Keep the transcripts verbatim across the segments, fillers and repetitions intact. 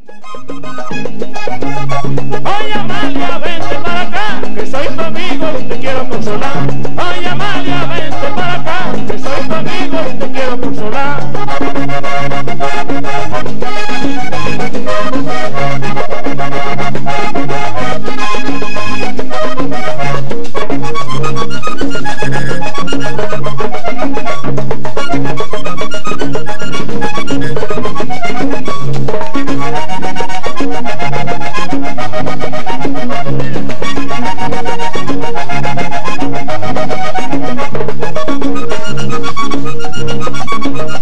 Oye, Amalia, vente para acá, que soy tu amigo y te quiero consolar. Oye, Amalia, vente para acá, que soy tu amigo y te quiero consolar. ¡Ay,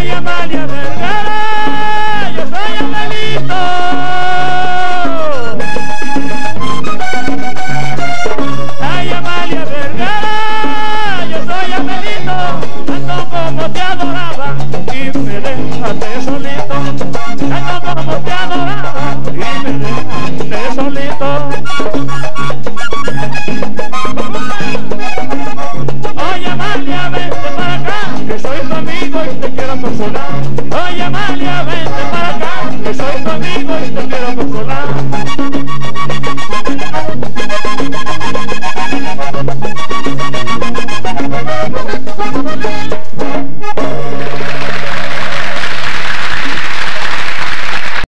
Amalia Vergara! ¡Yo soy Amelito! ¡Ay, Amalia Vergara! ¡Yo soy Amelito! Ando como te adoraba y me dejaste solito. Ando como te adoraba y me dejaste solito. Oye, Amalia, vente para acá, que soy tu amigo y te quiero consolar.